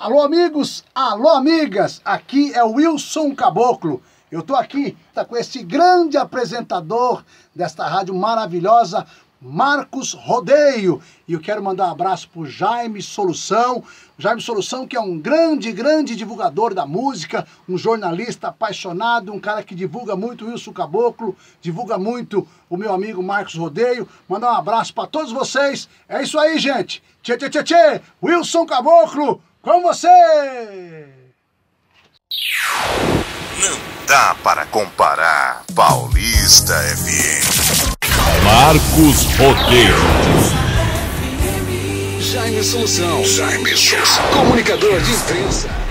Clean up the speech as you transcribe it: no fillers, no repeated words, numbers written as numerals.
Alô amigos, alô amigas, aqui é o Wilson Caboclo. Eu tô aqui com esse grande apresentador desta rádio maravilhosa, Marcos Rodeio. E eu quero mandar um abraço pro Jaime Solução. Jaime Solução, que é um grande divulgador da música, um jornalista apaixonado, um cara que divulga muito o Wilson Caboclo, divulga muito o meu amigo Marcos Rodeio. Mandar um abraço para todos vocês. É isso aí, gente. Tchê, tchê, tchê, tchê. Wilson Caboclo com você! Não dá para comparar Paulista FM. Marcos Boteiro. Jaime Solução. Comunicador de imprensa.